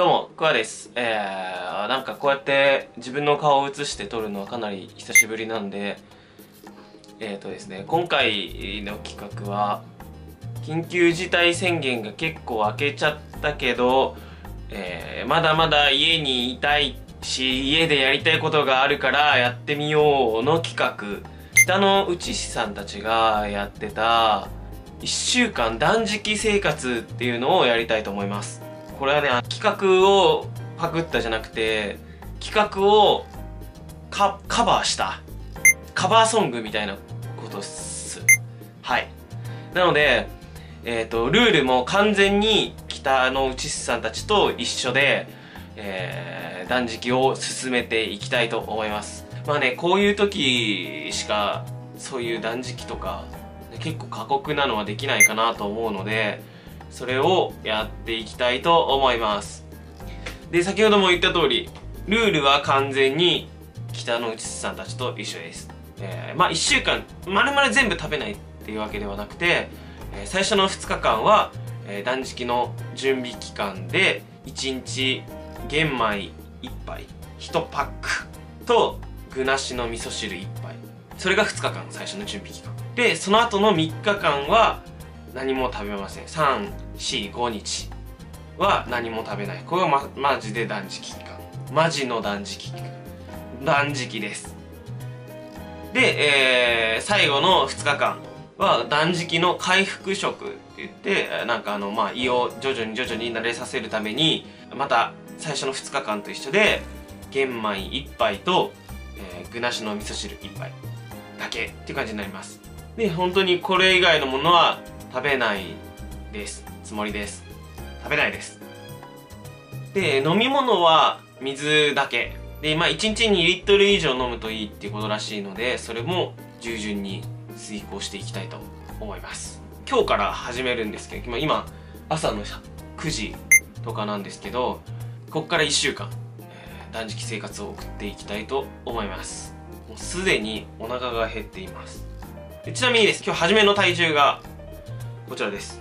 どうも、クワです。なんかこうやって自分の顔を映して撮るのはかなり久しぶりなんで、ですね、今回の企画は、緊急事態宣言が結構明けちゃったけど、まだまだ家にいたいし、家でやりたいことがあるからやってみようの企画。北の内氏さんたちがやってた、1週間断食生活っていうのをやりたいと思います。これはね、企画をパクったじゃなくて、企画をカバーしたカバーソングみたいなことっす。はい。なので、ルールも完全に北の内さんたちと一緒で、断食を進めていきたいと思います。まあね、こういう時しかそういう断食とか結構過酷なのはできないかなと思うので、それをやっていきたいと思います。で、先ほども言った通り、ルールは完全に北の内さんたちと一緒です。まあ1週間丸々全部食べないっていうわけではなくて、最初の2日間は、断食の準備期間で1日玄米1杯、1パックと具なしの味噌汁1杯。それが2日間、最初の準備期間。で、その後の3日間は、何も食べません。3、4、5日は何も食べない。これはマジで断食期間。マジの断食期間。断食です。で、最後の2日間は断食の回復食って言って、なんかまあ、胃を徐々に慣れさせるために、また最初の2日間と一緒で、玄米1杯と、具なしの味噌汁1杯だけっていう感じになります。で、本当にこれ以外のものは、食べないです。つもりです。食べないです。で、飲み物は水だけ。で、まあ1日2リットル以上飲むといいっていうことらしいので、それも従順に遂行していきたいと思います。今日から始めるんですけど、今朝の9時とかなんですけど、こっから1週間、断食生活を送っていきたいと思います。もうすでにお腹が減っています。で、ちなみにです、今日初めの体重がこちらです。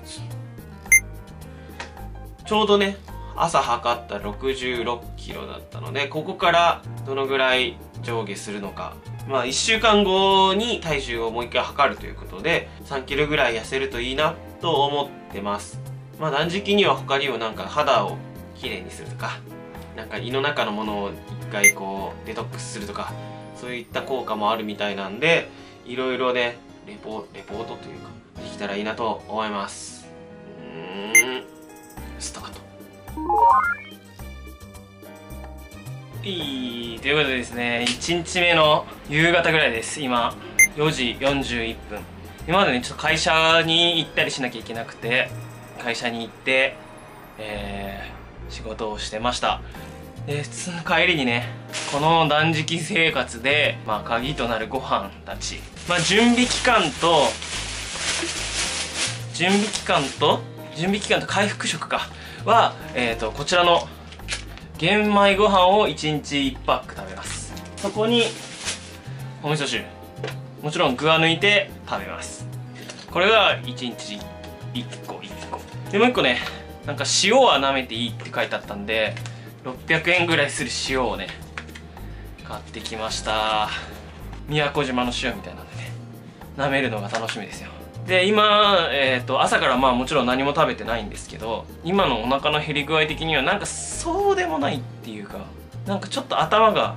ちょうどね、朝測った66キロだったので、ここからどのぐらい上下するのか。まあ、1週間後に体重をもう一回測るということで、3キロぐらい痩せるといいなと思ってます。まあ、断食には他にもなんか肌をきれいにするとか、なんか胃の中のものを一回こうデトックスするとか、そういった効果もあるみたいなんで、いろいろね、レポートというか、できたらいいなと思います。スタート。ということでですね、1日目の夕方ぐらいです。今、4時41分。今までね、ちょっと会社に行ったりしなきゃいけなくて、会社に行って、仕事をしてました。で、普通の帰りにね、この断食生活で、まあ、鍵となるご飯たち。まあ、準備期間と回復食かは、こちらの玄米ご飯を1日1パック食べます。そこにお味噌汁、もちろん具は抜いて食べます。これが1日1個。で、もう1個ね、なんか塩は舐めていいって書いてあったんで、600円ぐらいする塩をね買ってきました。宮古島の塩みたいなんでね、舐めるのが楽しみですよ。で、今、朝からまあもちろん何も食べてないんですけど、今のお腹の減り具合的にはなんかそうでもないっていうか、なんかちょっと頭が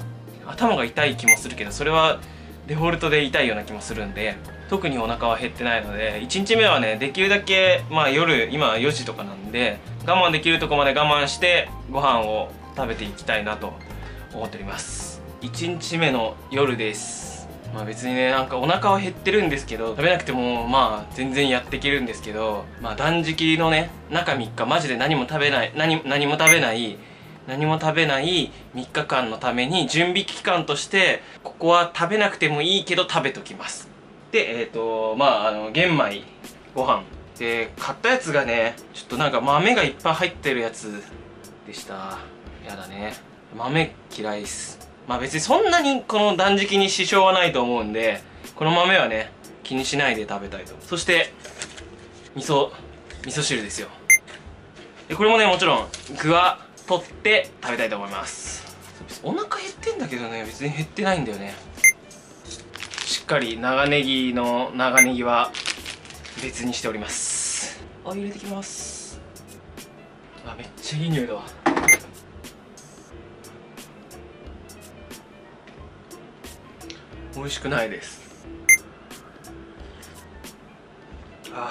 痛い気もするけど、それはデフォルトで痛いような気もするんで、特にお腹は減ってないので、1日目はね、できるだけ、まあ夜、今4時とかなんで、我慢できるとこまで我慢してご飯を食べていきたいなと思っております。1日目の夜です。まあ別にね、なんかお腹は減ってるんですけど、食べなくてもまあ全然やっていけるんですけど、まあ断食のね、中3日マジで何も食べない3日間のために準備期間としてここは食べなくてもいいけど食べときます。で、まあ玄米ご飯で買ったやつがね、ちょっとなんか豆がいっぱい入ってるやつでした。やだね、豆嫌いっす。まあ別にそんなにこの断食に支障はないと思うんで、この豆はね、気にしないで食べたいと。そして、味噌汁ですよ。で、これもね、もちろん具は取って食べたいと思います。お腹減ってんだけどね、別に減ってないんだよね。しっかり長ネギは別にしております。あ、入れてきます。あ、めっちゃいい匂いだわ。美味しくないです。ああ、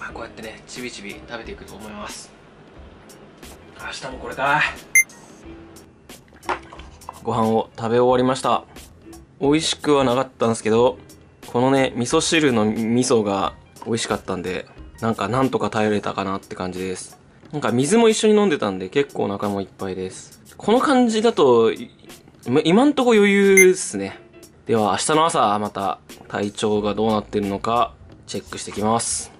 まあこうやってね、ちびちび食べていくと思います。明日もこれか。ご飯を食べ終わりました。美味しくはなかったんですけど、このね味噌汁の味噌が美味しかったんで、なんとか耐えれたかなって感じです。水も一緒に飲んでたんで、結構お腹もいっぱいです。この感じだと今んとこ余裕っすね。では明日の朝、また体調がどうなってるのかチェックしてきます。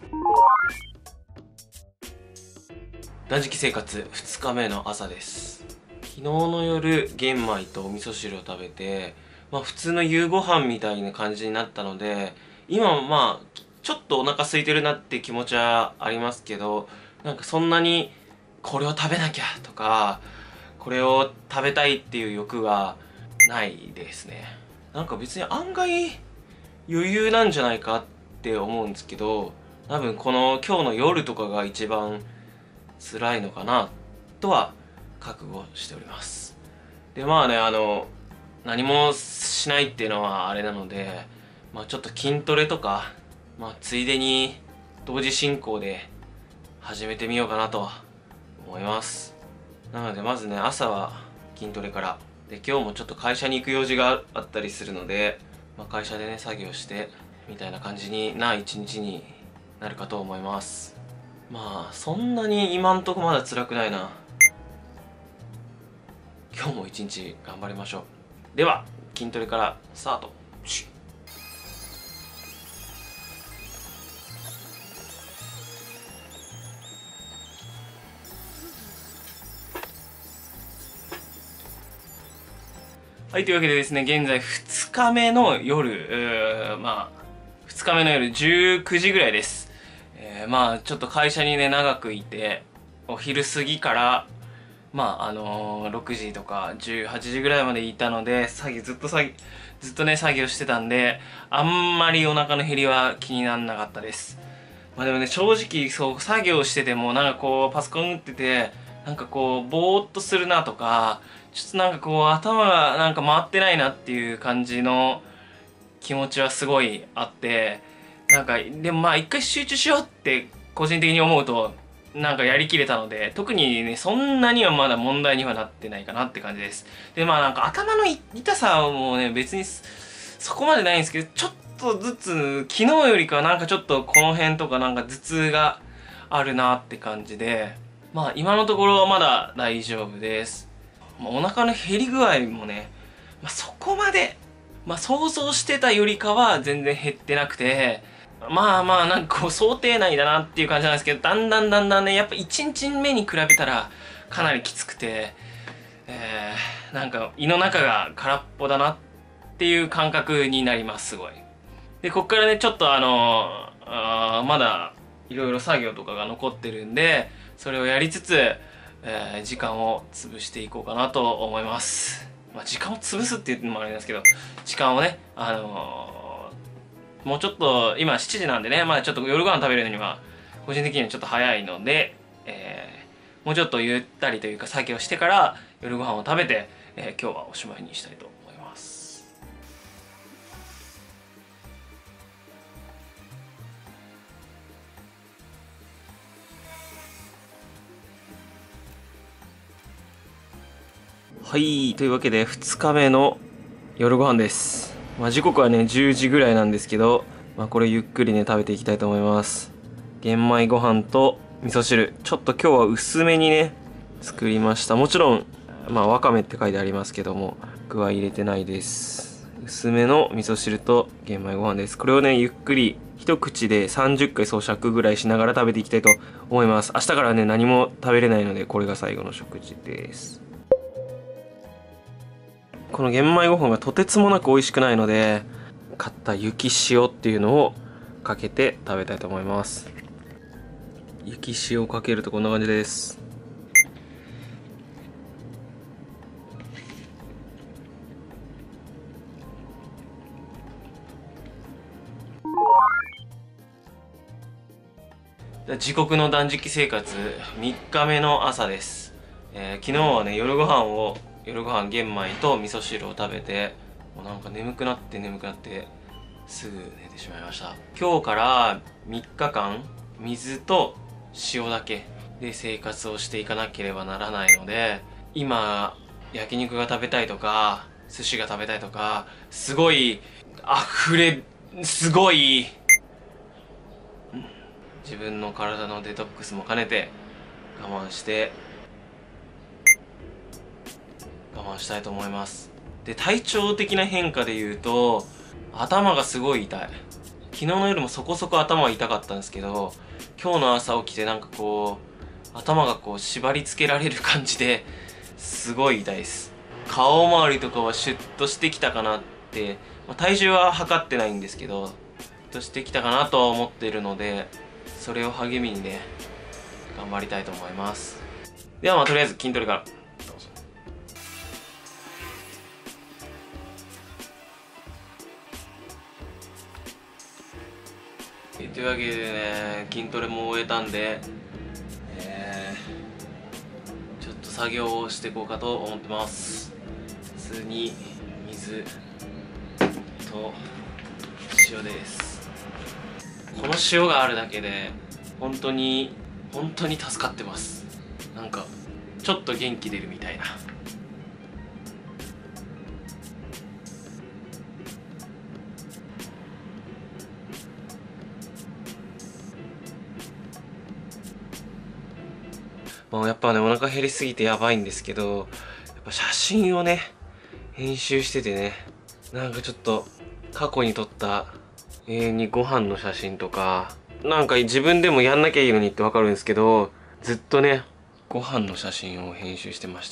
断食生活2日目の朝です。昨日の夜、玄米とお味噌汁を食べて、普通の夕ご飯みたいな感じになったので、今ちょっとお腹空いてるなって気持ちはありますけど、そんなにこれを食べなきゃとか、これを食べたいっていう欲はないですね。別に案外余裕なんじゃないかって思うんですけど、多分この今日の夜とかが一番辛いのかなとは覚悟しております。で何もしないっていうのはあれなので、ちょっと筋トレとか、ついでに同時進行で始めてみようかなと思います。なのでまずね、朝は筋トレからで、今日もちょっと会社に行く用事があったりするので、会社でね作業してみたいな感じにな一日になるかと思います。そんなに今んとこまだ辛くないな。今日も一日頑張りましょう。では筋トレからスタート。はい、というわけでですね、現在2日目の夜、2日目の夜19時ぐらいです。ちょっと会社にね長くいて、お昼過ぎから6時とか18時ぐらいまでいたので、ずっとね作業してたんで、あんまりお腹の減りは気にならなかったです。でもね、正直そう作業しててもパソコン打っててぼーっとするなとか、ちょっと頭が回ってないなっていう感じの気持ちはすごいあって、でも一回集中しようって個人的に思うとやりきれたので、特にねそんなにはまだ問題にはなってないかなって感じです。で頭の痛さもね別にそこまでないんですけど、ちょっとずつ昨日よりかちょっとこの辺とか頭痛があるなって感じで、今のところまだ大丈夫です。お腹の減り具合もね、そこまで、想像してたよりかは全然減ってなくて、想定内だなっていう感じなんですけど、だんだんねやっぱ1日目に比べたらかなりきつくて、胃の中が空っぽだなっていう感覚になります。すごい。でこっからねちょっとまだいろいろ作業とかが残ってるんで、それをやりつつ、時間を潰していこうかなと思います。時間を潰すっていうのもあれなんですけど、時間をねもうちょっと今7時なんでね、ちょっと夜ご飯食べるのには個人的にはちょっと早いので、もうちょっとゆったりというか作業してから夜ご飯を食べて、今日はおしまいにしたいと思います。はい、というわけで2日目の夜ご飯です。時刻はね10時ぐらいなんですけど、これゆっくりね食べていきたいと思います。玄米ご飯と味噌汁、ちょっと今日は薄めにね作りました。もちろんわかめって書いてありますけども、具は入れてないです。薄めの味噌汁と玄米ご飯です。これをねゆっくり一口で30回咀嚼ぐらいしながら食べていきたいと思います。明日からね何も食べれないので、これが最後の食事です。この玄米ご飯がとてつもなく美味しくないので、買った雪塩っていうのをかけて食べたいと思います。雪塩をかけるとこんな感じです。自国の断食生活3日目の朝です。昨日はね、夜ご飯玄米と味噌汁を食べて、もうなんか眠くなってすぐ寝てしまいました。今日から3日間水と塩だけで生活をしていかなければならないので、今焼肉が食べたいとか寿司が食べたいとかすごい自分の体のデトックスも兼ねて我慢したいと思います。で、体調的な変化で言うと頭がすごい痛い。昨日の夜もそこそこ頭は痛かったんですけど、今日の朝起きてなんかこう頭がこう縛り付けられる感じですごい痛いです。顔周りとかはシュッとしてきたかなって、体重は測ってないんですけどとしてきたかなとは思っているので、それを励みにね頑張りたいと思います。ではとりあえず筋トレからどうぞ。というわけでね、筋トレも終えたんで、ちょっと作業をしていこうかと思ってます。普通に水と塩です。この塩があるだけで本当に助かってます。なんかちょっと元気出るみたいな。やっぱね、お腹減りすぎてやばいんですけど、やっぱ写真をね編集しててね、なんかちょっと過去に撮ったご飯の写真とか、なんか自分でもやんなきゃいいのにってわかるんですけど、ずっとねご飯の写真を編集してまし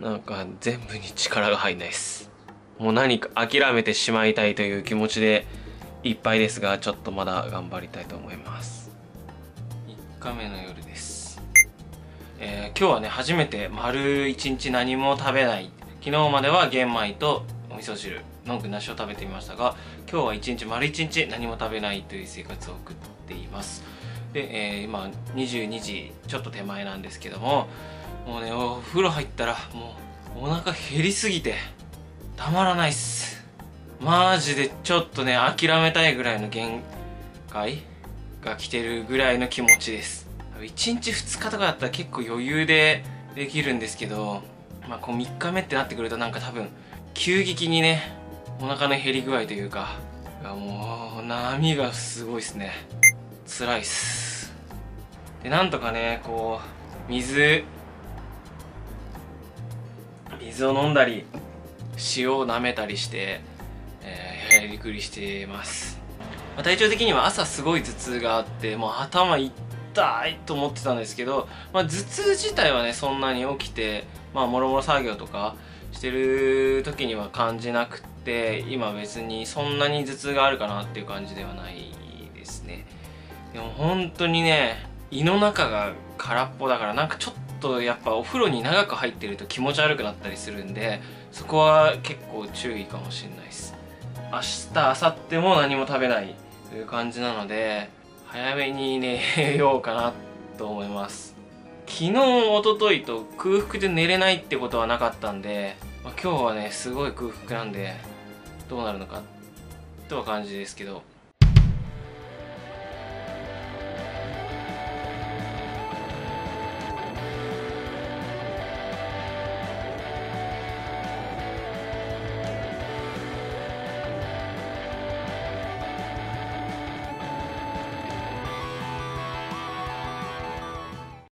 た。なんか全部に力が入んないです。もう何か諦めてしまいたいという気持ちでいっぱいですが、ちょっとまだ頑張りたいと思います。3日目の夜です。今日はね初めて丸1日何も食べない。昨日までは玄米とお味噌汁の具なしを食べてみましたが、今日は丸一日何も食べないという生活を送っています。で、今22時ちょっと手前なんですけども、もうねお風呂入ったらもうお腹減りすぎてたまらないっす。マジでちょっとね諦めたいぐらいの限界が来てるぐらいの気持ちです。1日2日とかだったら結構余裕でできるんですけど、こう3日目ってなってくるとなんか多分急激にねお腹の減り具合というかもう波がすごいですね。辛いっす。で、なんとかねこう水を飲んだり塩を舐めたりしてやりくりしてます。体調的には朝すごい頭痛があってもう頭痛いと思ってたんですけど、頭痛自体はねそんなに起きてもろもろ作業とかしてる時には感じなくて、今別にそんなに頭痛があるかなっていう感じではないですね。でも本当にね胃の中が空っぽだから、なんかちょっとやっぱお風呂に長く入ってると気持ち悪くなったりするんで、そこは結構注意かもしれないです。明日明後日も何も食べないという感じなので早めに寝ようかなと思います。昨日一昨日と空腹で寝れないってことはなかったんで、今日はねすごい空腹なんでどうなるのかとは感じですけど。